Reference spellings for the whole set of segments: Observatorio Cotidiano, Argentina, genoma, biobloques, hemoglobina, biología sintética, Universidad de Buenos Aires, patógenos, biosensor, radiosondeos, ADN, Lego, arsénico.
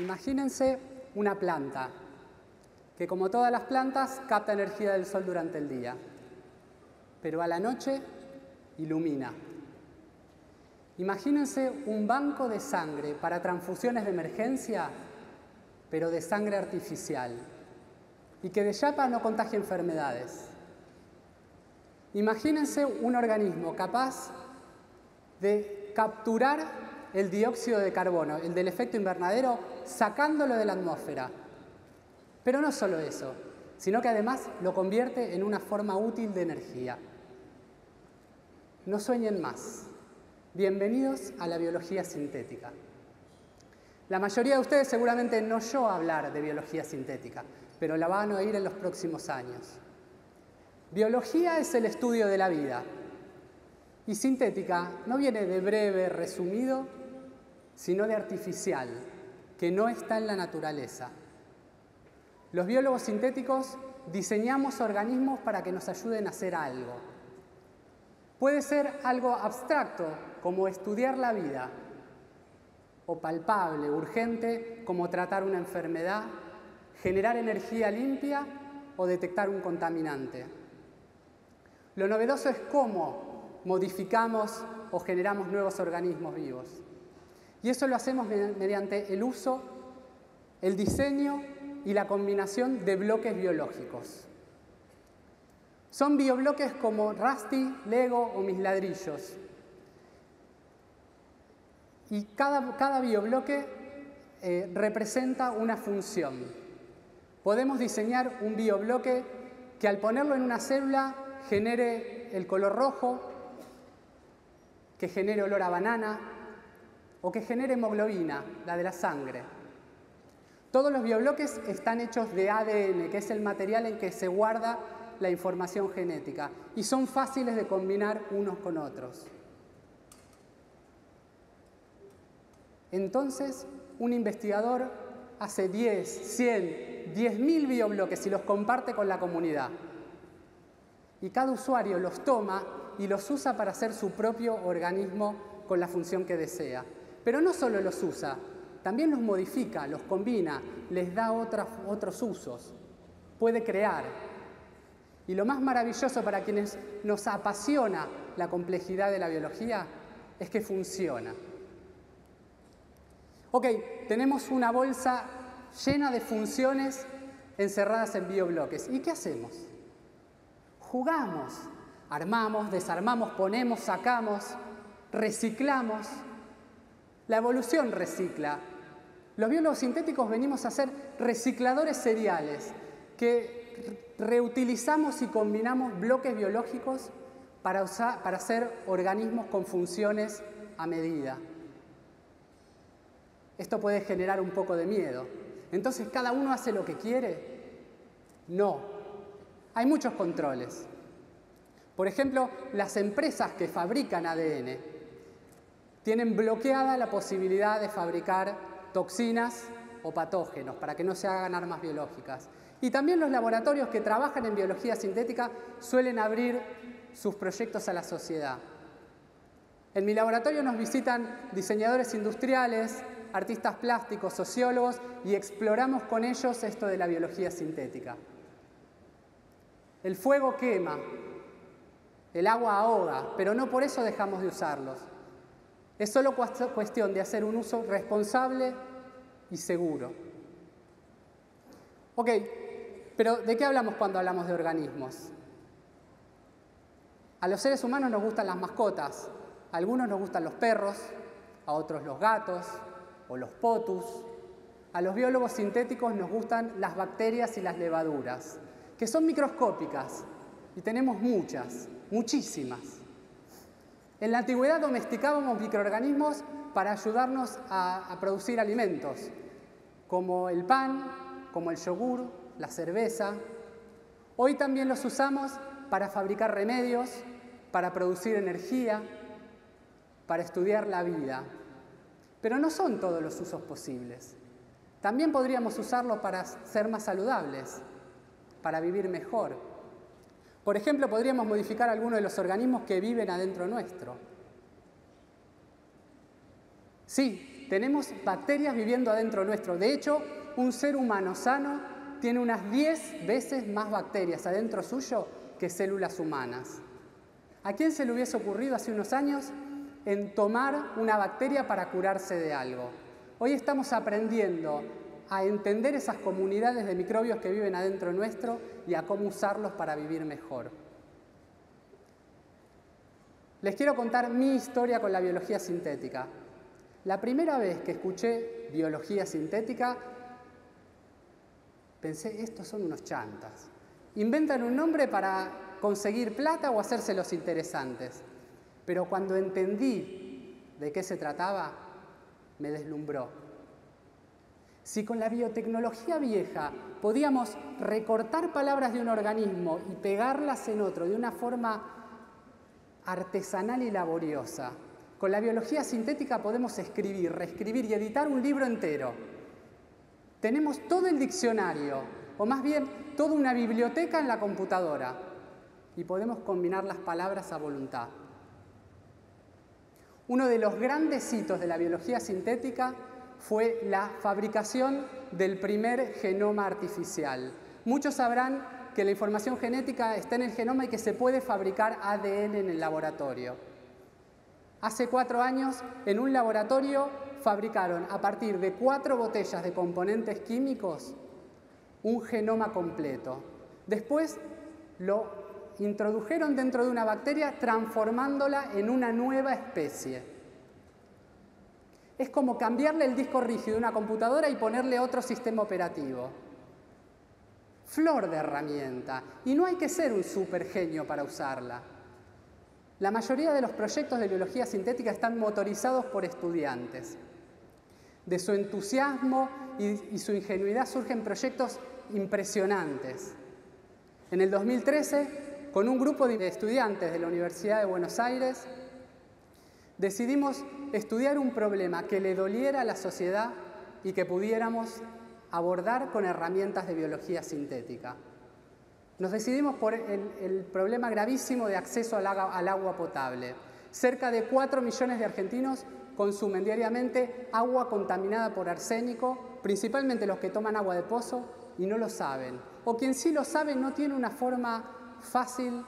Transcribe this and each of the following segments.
Imagínense una planta que, como todas las plantas, capta energía del sol durante el día, pero a la noche ilumina. Imagínense un banco de sangre para transfusiones de emergencia, pero de sangre artificial, y que de chapa no contagie enfermedades. Imagínense un organismo capaz de capturar el dióxido de carbono, el del efecto invernadero, sacándolo de la atmósfera. Pero no solo eso, sino que además lo convierte en una forma útil de energía. No sueñen más. Bienvenidos a la biología sintética. La mayoría de ustedes seguramente no oyó hablar de biología sintética, pero la van a oír en los próximos años. Biología es el estudio de la vida. Y sintética no viene de breve, resumido, sino de artificial, que no está en la naturaleza. Los biólogos sintéticos diseñamos organismos para que nos ayuden a hacer algo. Puede ser algo abstracto, como estudiar la vida, o palpable, urgente, como tratar una enfermedad, generar energía limpia o detectar un contaminante. Lo novedoso es cómo modificamos o generamos nuevos organismos vivos. Y eso lo hacemos mediante el uso, el diseño y la combinación de bloques biológicos. Son biobloques como Rusty, Lego o mis ladrillos. Y cada biobloque representa una función. Podemos diseñar un biobloque que al ponerlo en una célula genere el color rojo, que genere olor a banana o que genere hemoglobina, la de la sangre. Todos los biobloques están hechos de ADN, que es el material en que se guarda la información genética, y son fáciles de combinar unos con otros. Entonces, un investigador hace 10, 100, 10.000 biobloques y los comparte con la comunidad. Y cada usuario los toma y los usa para hacer su propio organismo con la función que desea. Pero no solo los usa, también los modifica, los combina, les da otros usos. Puede crear. Y lo más maravilloso para quienes nos apasiona la complejidad de la biología es que funciona. Ok, tenemos una bolsa llena de funciones encerradas en biobloques. ¿Y qué hacemos? Jugamos. Armamos, desarmamos, ponemos, sacamos, reciclamos. La evolución recicla. Los biólogos sintéticos venimos a ser recicladores seriales, que reutilizamos y combinamos bloques biológicos para hacer organismos con funciones a medida. Esto puede generar un poco de miedo. Entonces, ¿cada uno hace lo que quiere? No. Hay muchos controles. Por ejemplo, las empresas que fabrican ADN tienen bloqueada la posibilidad de fabricar toxinas o patógenos para que no se hagan armas biológicas. Y también los laboratorios que trabajan en biología sintética suelen abrir sus proyectos a la sociedad. En mi laboratorio nos visitan diseñadores industriales, artistas plásticos, sociólogos y exploramos con ellos esto de la biología sintética. El fuego quema. El agua ahoga, pero no por eso dejamos de usarlos. Es solo cuestión de hacer un uso responsable y seguro. Ok, pero ¿de qué hablamos cuando hablamos de organismos? A los seres humanos nos gustan las mascotas. A algunos nos gustan los perros, a otros los gatos o los potus. A los biólogos sintéticos nos gustan las bacterias y las levaduras, que son microscópicas y tenemos muchas. Muchísimas. En la antigüedad domesticábamos microorganismos para ayudarnos a producir alimentos, como el pan, como el yogur, la cerveza. Hoy también los usamos para fabricar remedios, para producir energía, para estudiar la vida. Pero no son todos los usos posibles. También podríamos usarlos para ser más saludables, para vivir mejor. Por ejemplo, podríamos modificar algunos de los organismos que viven adentro nuestro. Sí, Tenemos bacterias viviendo adentro nuestro. De hecho, un ser humano sano tiene unas 10 veces más bacterias adentro suyo que células humanas. ¿A quién se le hubiese ocurrido hace unos años en tomar una bacteria para curarse de algo? Hoy estamos aprendiendo a entender esas comunidades de microbios que viven adentro nuestro y a cómo usarlos para vivir mejor. Les quiero contar mi historia con la biología sintética. La primera vez que escuché biología sintética, pensé, estos son unos chantas. Inventan un nombre para conseguir plata o hacerse los interesantes. Pero cuando entendí de qué se trataba, me deslumbró. Si con la biotecnología vieja podíamos recortar palabras de un organismo y pegarlas en otro de una forma artesanal y laboriosa, con la biología sintética podemos escribir, reescribir y editar un libro entero. Tenemos todo el diccionario, o más bien, toda una biblioteca en la computadora, y podemos combinar las palabras a voluntad. Uno de los grandes hitos de la biología sintética fue la fabricación del primer genoma artificial. Muchos sabrán que la información genética está en el genoma y que se puede fabricar ADN en el laboratorio. Hace 4 años, en un laboratorio, fabricaron a partir de 4 botellas de componentes químicos un genoma completo. Después lo introdujeron dentro de una bacteria transformándola en una nueva especie. Es como cambiarle el disco rígido de una computadora y ponerle otro sistema operativo. Flor de herramienta. Y no hay que ser un supergenio para usarla. La mayoría de los proyectos de biología sintética están motorizados por estudiantes. De su entusiasmo y su ingenuidad surgen proyectos impresionantes. En el 2013, con un grupo de estudiantes de la Universidad de Buenos Aires, decidimos estudiar un problema que le doliera a la sociedad y que pudiéramos abordar con herramientas de biología sintética. Nos decidimos por el problema gravísimo de acceso al agua potable. Cerca de 4 millones de argentinos consumen diariamente agua contaminada por arsénico, principalmente los que toman agua de pozo y no lo saben. O quien sí lo sabe no tiene una forma fácil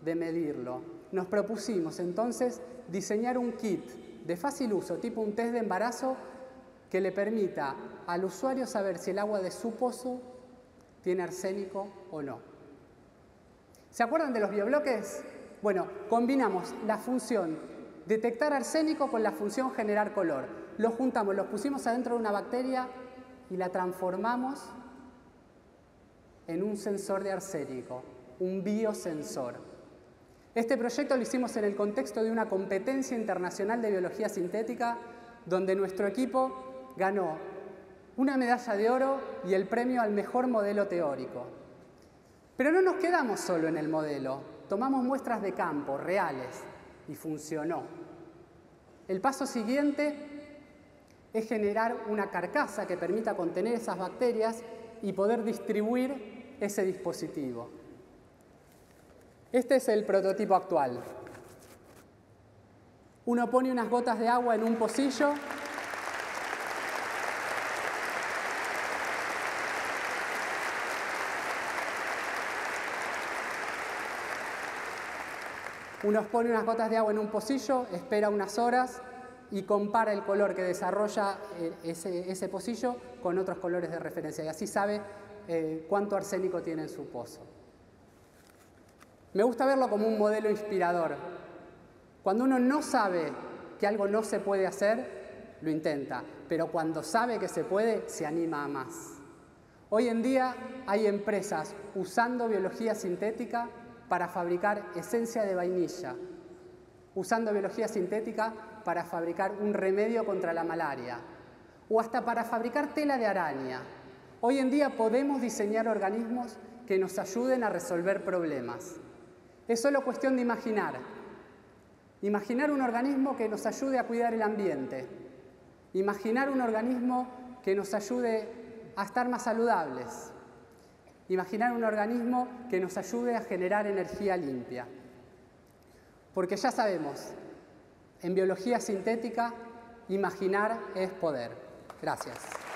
de medirlo. Nos propusimos entonces diseñar un kit de fácil uso, tipo un test de embarazo, que le permita al usuario saber si el agua de su pozo tiene arsénico o no. ¿Se acuerdan de los biobloques? Bueno, combinamos la función detectar arsénico con la función generar color. Los juntamos, los pusimos adentro de una bacteria y la transformamos en un sensor de arsénico. Un biosensor. Este proyecto lo hicimos en el contexto de una competencia internacional de biología sintética donde nuestro equipo ganó una medalla de oro y el premio al mejor modelo teórico. Pero no nos quedamos solo en el modelo. Tomamos muestras de campo, reales, y funcionó. El paso siguiente es generar una carcasa que permita contener esas bacterias y poder distribuir ese dispositivo. Este es el prototipo actual. Uno pone unas gotas de agua en un pocillo. Uno pone unas gotas de agua en un pocillo, espera unas horas y compara el color que desarrolla ese pocillo con otros colores de referencia. Y así sabe cuánto arsénico tiene en su pozo. Me gusta verlo como un modelo inspirador. Cuando uno no sabe que algo no se puede hacer, lo intenta. Pero cuando sabe que se puede, se anima a más. Hoy en día hay empresas usando biología sintética para fabricar esencia de vainilla, usando biología sintética para fabricar un remedio contra la malaria, o hasta para fabricar tela de araña. Hoy en día podemos diseñar organismos que nos ayuden a resolver problemas. Es solo cuestión de imaginar. Imaginar un organismo que nos ayude a cuidar el ambiente. Imaginar un organismo que nos ayude a estar más saludables. Imaginar un organismo que nos ayude a generar energía limpia. Porque ya sabemos, en biología sintética Imaginar es poder. Gracias.